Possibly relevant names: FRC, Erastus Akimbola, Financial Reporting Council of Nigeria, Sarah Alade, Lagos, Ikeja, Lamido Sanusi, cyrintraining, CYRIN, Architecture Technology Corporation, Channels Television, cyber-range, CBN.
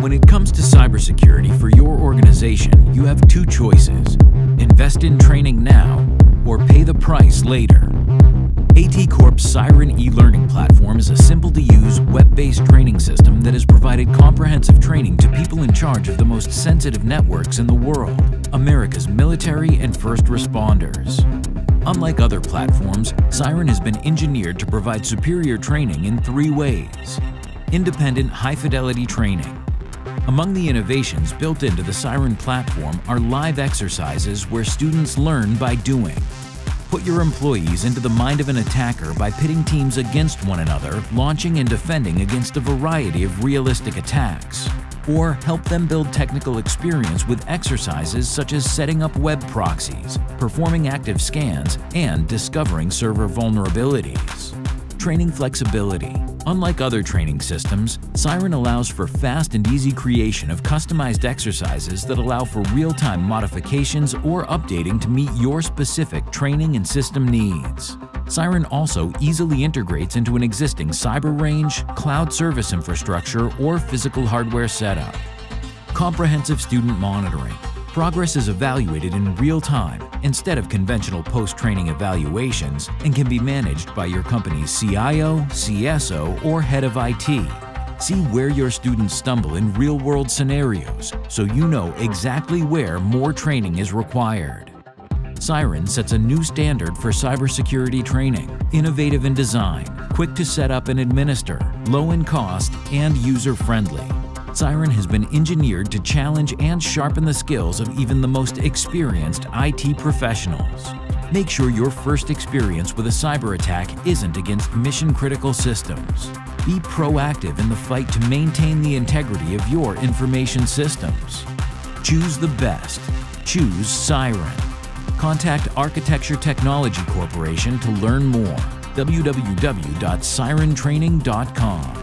When it comes to cybersecurity for your organization, you have two choices: invest in training now or pay the price later. AT Corp's CYRIN e-learning platform is a simple-to-use, web-based training system that has provided comprehensive training to people in charge of the most sensitive networks in the world, America's military and first responders. Unlike other platforms, CYRIN has been engineered to provide superior training in three ways: independent, high-fidelity training. Among the innovations built into the CYRIN platform are live exercises where students learn by doing. Put your employees into the mind of an attacker by pitting teams against one another, launching and defending against a variety of realistic attacks. Or help them build technical experience with exercises such as setting up web proxies, performing active scans, and discovering server vulnerabilities. Training flexibility. Unlike other training systems, CYRIN allows for fast and easy creation of customized exercises that allow for real-time modifications or updating to meet your specific training and system needs. CYRIN also easily integrates into an existing cyber range, cloud service infrastructure, or physical hardware setup. Comprehensive student monitoring. Progress is evaluated in real time instead of conventional post-training evaluations and can be managed by your company's CIO, CSO, or head of IT. See where your students stumble in real-world scenarios so you know exactly where more training is required. CYRIN sets a new standard for cybersecurity training. Innovative in design, quick to set up and administer, low in cost, and user-friendly. CYRIN has been engineered to challenge and sharpen the skills of even the most experienced IT professionals. Make sure your first experience with a cyber attack isn't against mission-critical systems. Be proactive in the fight to maintain the integrity of your information systems. Choose the best. Choose CYRIN. Contact Architecture Technology Corporation to learn more. www.cyrintraining.com